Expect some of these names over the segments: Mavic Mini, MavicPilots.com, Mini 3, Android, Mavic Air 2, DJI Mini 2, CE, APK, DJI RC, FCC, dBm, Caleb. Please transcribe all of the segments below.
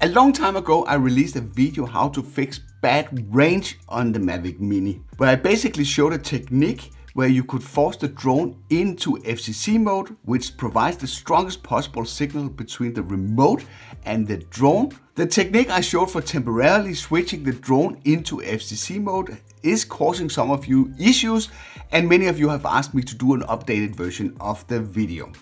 A long time ago, I released a video how to fix bad range on the Mavic Mini, where I basically showed a technique where you could force the drone into FCC mode, which provides the strongest possible signal between the remote and the drone. The technique I showed for temporarily switching the drone into FCC mode is causing some of you issues, and many of you have asked me to do an updated version of the video.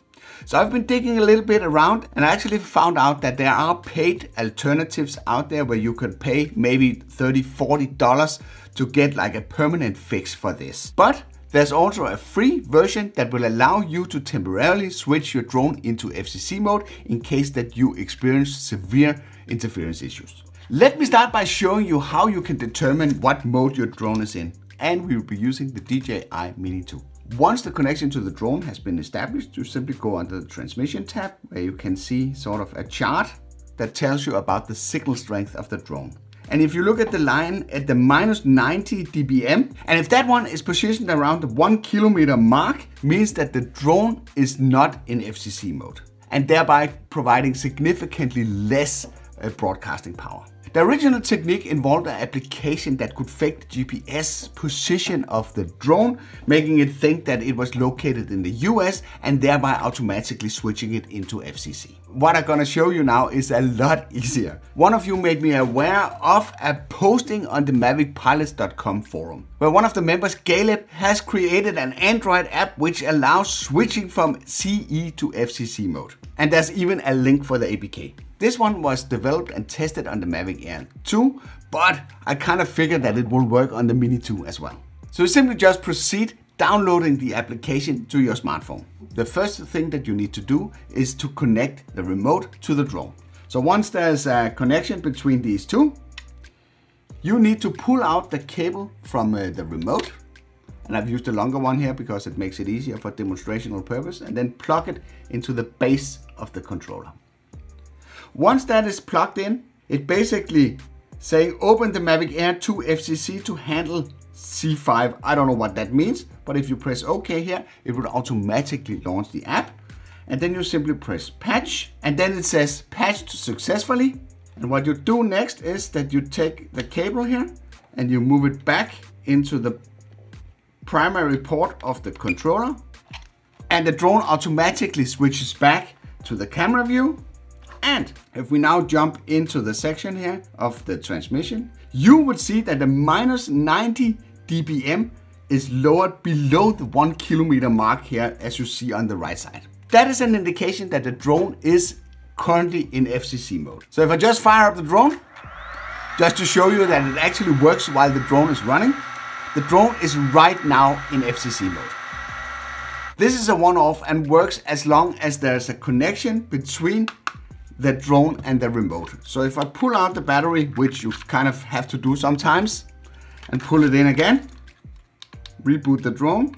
So I've been digging a little bit around, and I actually found out that there are paid alternatives out there where you can pay maybe $30–$40 to get like a permanent fix for this. But there's also a free version that will allow you to temporarily switch your drone into FCC mode in case that you experience severe interference issues. Let me start by showing you how you can determine what mode your drone is in, and we will be using the DJI Mini 2. Once the connection to the drone has been established, you simply go under the transmission tab where you can see sort of a chart that tells you about the signal strength of the drone. And if you look at the line at the -90 dBm, and if that one is positioned around the 1 kilometer mark, means that the drone is not in FCC mode and thereby providing significantly less broadcasting power. The original technique involved an application that could fake the GPS position of the drone, making it think that it was located in the US and thereby automatically switching it into FCC. What I'm gonna show you now is a lot easier. One of you made me aware of a posting on the MavicPilots.com forum, where one of the members, Caleb, has created an Android app which allows switching from CE to FCC mode. And there's even a link for the APK. This one was developed and tested on the Mavic Air 2, but I kind of figured that it will work on the Mini 2 as well. So you simply just proceed downloading the application to your smartphone. The first thing that you need to do is to connect the remote to the drone. So once there's a connection between these two, you need to pull out the cable from the remote. And I've used a longer one here because it makes it easier for demonstrational purpose, and then plug it into the base of the controller. Once that is plugged in, it basically saying open the Mavic Air 2 FCC to handle C5. I don't know what that means, but if you press OK here, it will automatically launch the app. And then you simply press patch, and then it says patched successfully. And what you do next is that you take the cable here and you move it back into the primary port of the controller, and the drone automatically switches back to the camera view. And if we now jump into the section here of the transmission, you would see that the -90 dBm is lowered below the 1 kilometer mark here, as you see on the right side. That is an indication that the drone is currently in FCC mode. So if I just fire up the drone, just to show you that it actually works while the drone is running, the drone is right now in FCC mode. This is a one-off and works as long as there's a connection between the drone and the remote. So if I pull out the battery, which you kind of have to do sometimes, and pull it in again, reboot the drone,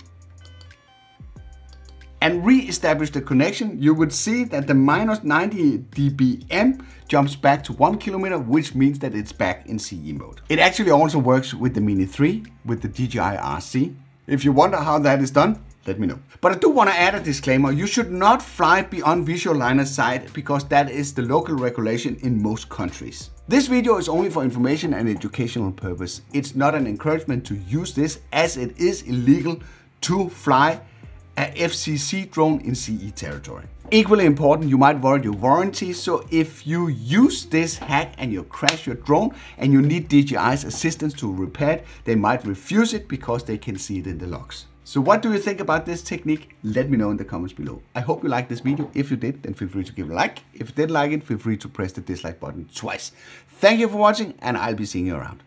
and re-establish the connection, you would see that the -90 dBm jumps back to 1 kilometer, which means that it's back in CE mode. It actually also works with the Mini 3, with the DJI RC. If you wonder how that is done, let me know. But I do want to add a disclaimer. You should not fly beyond visual line of sight, because that is the local regulation in most countries. This video is only for information and educational purpose. It's not an encouragement to use this, as it is illegal to fly a FCC drone in CE territory. Equally important, you might void your warranty. So if you use this hack and you crash your drone and you need DJI's assistance to repair it, they might refuse it because they can see it in the logs. So what do you think about this technique? Let me know in the comments below. I hope you liked this video. If you did, then feel free to give a like. If you didn't like it, feel free to press the dislike button twice. Thank you for watching, and I'll be seeing you around.